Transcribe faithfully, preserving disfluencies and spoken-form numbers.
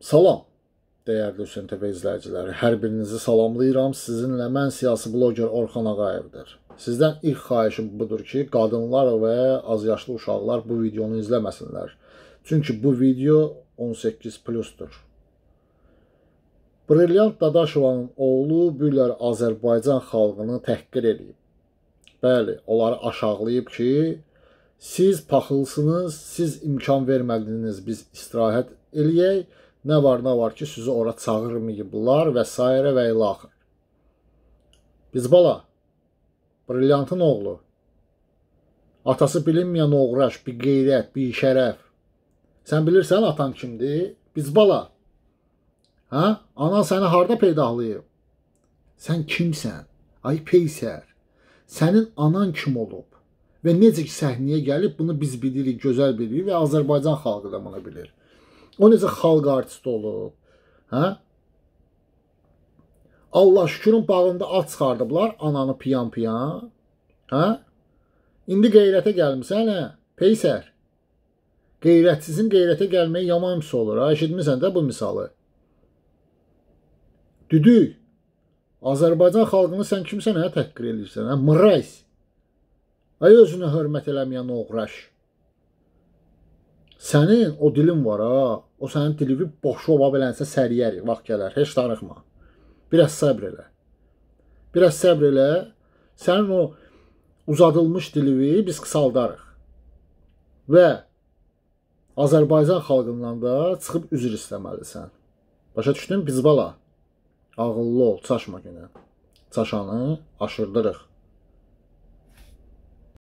Salam, dəyərli Hüseyn T V izləyiciləri. Hər birinizi salamlayıram. Sizinlə mən siyasi bloger Orxan Ağayevdir. Sizdən ilk xahişim budur ki, qadınlar və azyaşlı uşaqlar bu videonu izləməsinlər. Çünki bu video on səkkiz plyusdur. Brilliant Dadaşovanın oğlu Büler Azərbaycan xalqını təhqir edib. Bəli, onları aşağılayıb ki, siz paxılsınız, siz imkan vermədiniz, biz istirahət eləyək. Nə var, nə var ki, sizi ora çağırmayıblar və s. və ilaxır. Biz bala, Brilliantın oğlu, atası bilinməyən oğraş, bir qeyrət, bir şərəf. Sən bilirsən atan kimdir? Biz bala. Hə? Anan səni harda peydahlayıb? Sən kimsən? Ay peysər, sənin anan kim olub? Və necə ki səhniyə gəlib, bunu biz bilirik, gözəl bilirik və Azərbaycan xalqı da bunu bilir. O necə xalq artisti olub, hə? Allah şükürün bağında at çıxardıblar, ananı piyan-piyan, hə? İndi qeyrətə gəlmişsən, hə? Peysər, qeyrətsizin qeyrətə gəlməyi yaman pis olur, hə? Eşitmirsən də bu misalı. Düdük, Azərbaycan xalqını sən kimsən, hə? Təhqir edirsən, hə? Mırays, ay özünə hörmət eləməyən oğraş. Sənin o dilin var, ha? O sənin dilini boşu oba bilənsə səriyər, vaxt gələr, heç darıxma. Biraz səbr elə. Biraz səbr elə. Sənin o uzadılmış dilini biz qısaldarıq. Və Azərbaycan xalqından da çıxıb üzr istəməlisən. Başa düşdün? Biz bala. Ağıllı ol, çaşma günə. Çaşanı aşırdırıq.